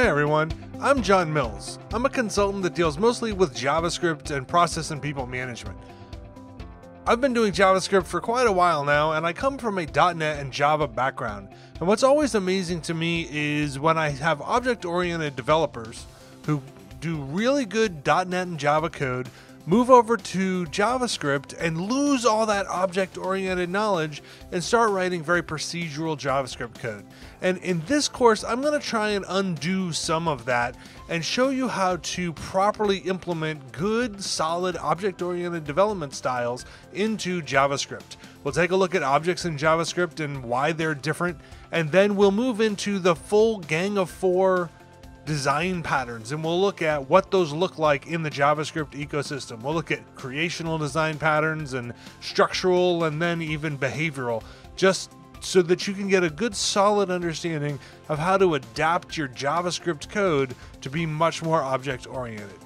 Hey everyone, I'm John Mills. I'm a consultant that deals mostly with JavaScript and process and people management. I've been doing JavaScript for quite a while now, and I come from a .NET and Java background. And what's always amazing to me is when I have object-oriented developers who do really good .NET and Java code, move over to JavaScript and lose all that object-oriented knowledge and start writing very procedural JavaScript code. And in this course, I'm going to try and undo some of that and show you how to properly implement good, solid, object-oriented development styles into JavaScript. We'll take a look at objects in JavaScript and why they're different, and then we'll move into the full Gang of Four design patterns, and we'll look at what those look like in the JavaScript ecosystem. We'll look at creational design patterns and structural and then even behavioral, just so that you can get a good solid understanding of how to adapt your JavaScript code to be much more object oriented.